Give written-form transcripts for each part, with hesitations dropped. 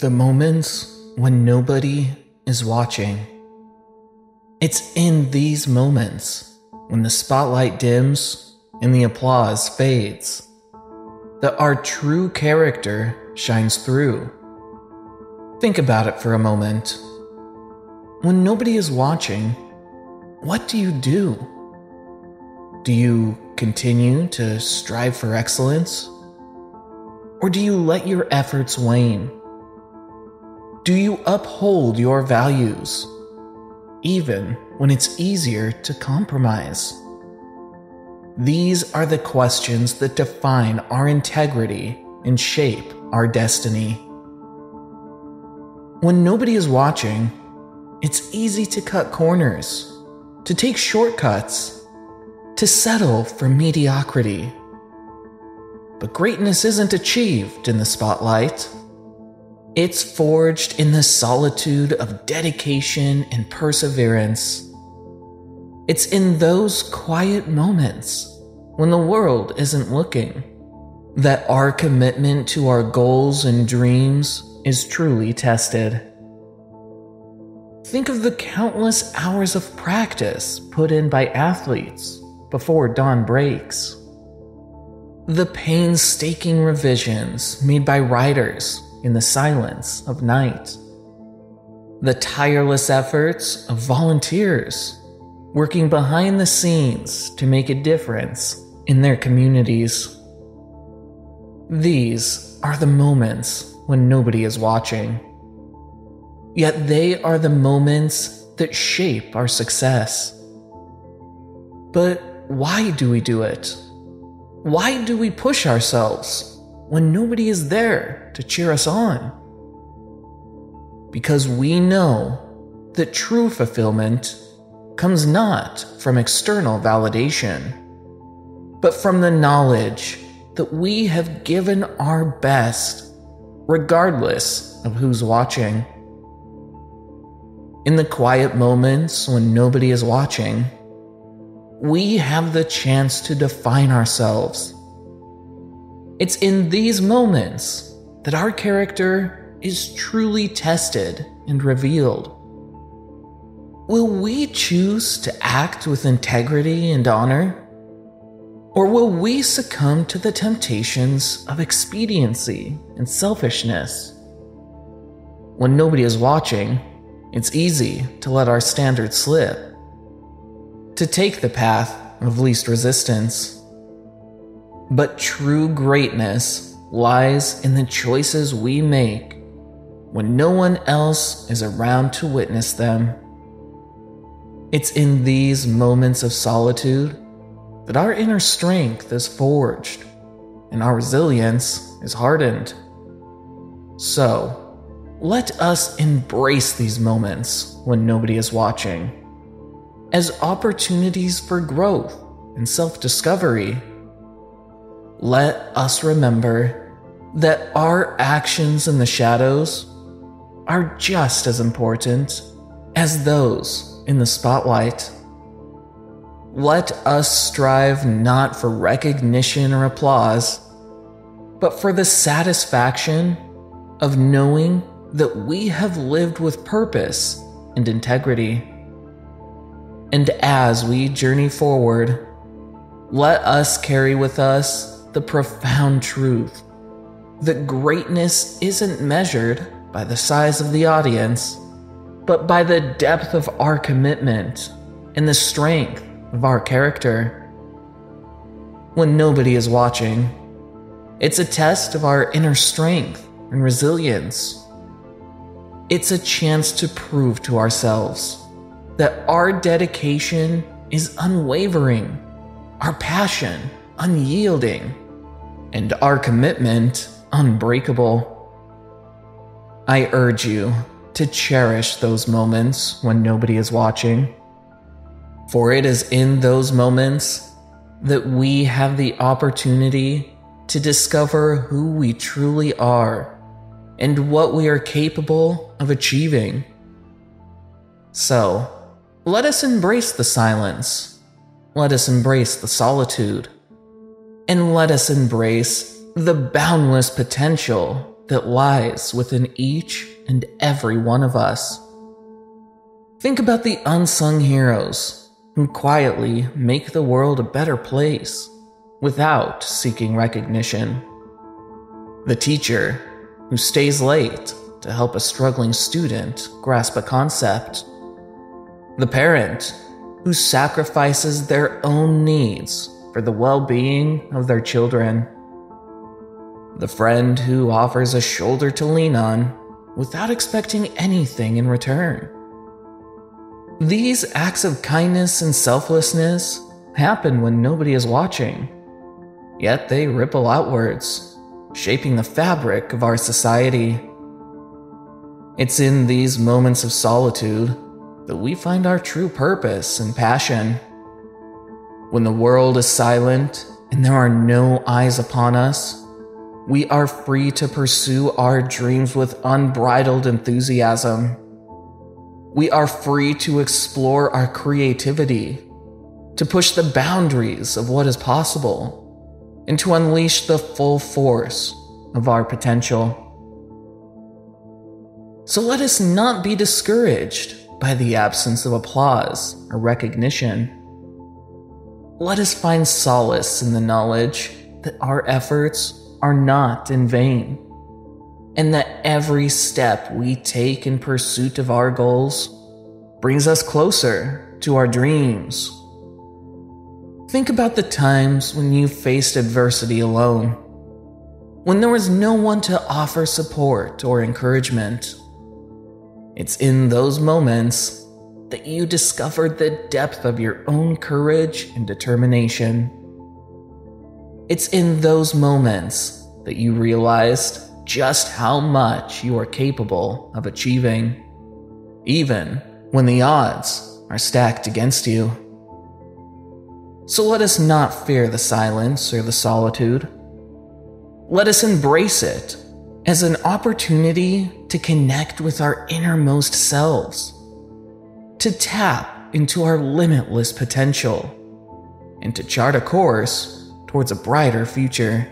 The moments when nobody is watching. It's in these moments, when the spotlight dims and the applause fades, that our true character shines through. Think about it for a moment. When nobody is watching, what do you do? Do you continue to strive for excellence? Or do you let your efforts wane? Do you uphold your values, even when it's easier to compromise? These are the questions that define our integrity and shape our destiny. When nobody is watching, it's easy to cut corners, to take shortcuts, to settle for mediocrity. But greatness isn't achieved in the spotlight. It's forged in the solitude of dedication and perseverance. It's in those quiet moments, when the world isn't looking, that our commitment to our goals and dreams is truly tested. Think of the countless hours of practice put in by athletes before dawn breaks, the painstaking revisions made by writers in the silence of night, the tireless efforts of volunteers working behind the scenes to make a difference in their communities. These are the moments when nobody is watching. Yet they are the moments that shape our success. But why do we do it? Why do we push ourselves when nobody is there to cheer us on? Because we know that true fulfillment comes not from external validation, but from the knowledge that we have given our best, regardless of who's watching. In the quiet moments when nobody is watching, we have the chance to define ourselves. It's in these moments that our character is truly tested and revealed. Will we choose to act with integrity and honor? Or will we succumb to the temptations of expediency and selfishness? When nobody is watching, it's easy to let our standards slip, to take the path of least resistance. But true greatness lies in the choices we make when no one else is around to witness them. It's in these moments of solitude that our inner strength is forged and our resilience is hardened. So, let us embrace these moments when nobody is watching as opportunities for growth and self-discovery. Let us remember that our actions in the shadows are just as important as those in the spotlight. Let us strive not for recognition or applause, but for the satisfaction of knowing that we have lived with purpose and integrity. And as we journey forward, let us carry with us the profound truth that greatness isn't measured by the size of the audience, but by the depth of our commitment and the strength of our character. When nobody is watching, it's a test of our inner strength and resilience. It's a chance to prove to ourselves that our dedication is unwavering, our passion unyielding, and our commitment unbreakable. I urge you to cherish those moments when nobody is watching, for it is in those moments that we have the opportunity to discover who we truly are and what we are capable of achieving. So, let us embrace the silence, let us embrace the solitude, and let us embrace the boundless potential that lies within each and every one of us. Think about the unsung heroes who quietly make the world a better place without seeking recognition. The teacher who stays late to help a struggling student grasp a concept. The parent who sacrifices their own needs for the well-being of their children. The friend who offers a shoulder to lean on without expecting anything in return. These acts of kindness and selflessness happen when nobody is watching, yet they ripple outwards, shaping the fabric of our society. It's in these moments of solitude that we find our true purpose and passion. When the world is silent and there are no eyes upon us, we are free to pursue our dreams with unbridled enthusiasm. We are free to explore our creativity, to push the boundaries of what is possible, and to unleash the full force of our potential. So let us not be discouraged by the absence of applause or recognition. Let us find solace in the knowledge that our efforts are not in vain, and that every step we take in pursuit of our goals brings us closer to our dreams. Think about the times when you faced adversity alone, when there was no one to offer support or encouragement. It's in those moments that you discovered the depth of your own courage and determination. It's in those moments that you realized just how much you are capable of achieving, even when the odds are stacked against you. So let us not fear the silence or the solitude. Let us embrace it as an opportunity to connect with our innermost selves, to tap into our limitless potential, and to chart a course towards a brighter future.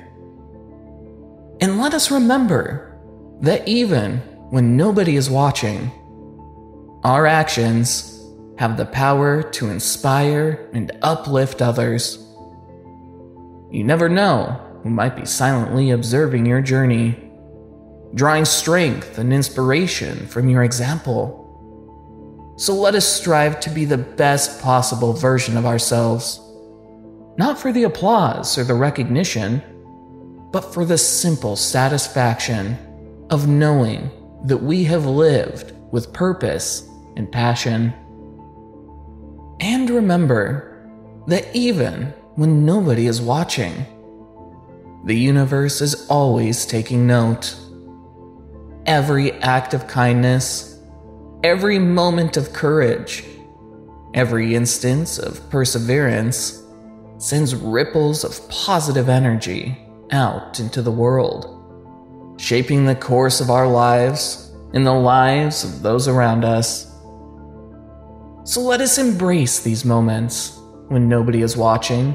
And let us remember that even when nobody is watching, our actions have the power to inspire and uplift others. You never know who might be silently observing your journey, drawing strength and inspiration from your example. So let us strive to be the best possible version of ourselves. Not for the applause or the recognition, but for the simple satisfaction of knowing that we have lived with purpose and passion. And remember that even when nobody is watching, the universe is always taking note. Every act of kindness, every moment of courage, every instance of perseverance sends ripples of positive energy out into the world, shaping the course of our lives and the lives of those around us. So let us embrace these moments when nobody is watching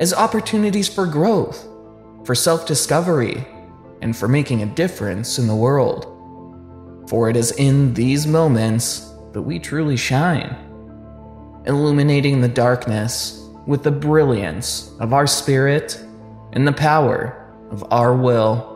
as opportunities for growth, for self-discovery, and for making a difference in the world. For it is in these moments that we truly shine, illuminating the darkness with the brilliance of our spirit and the power of our will.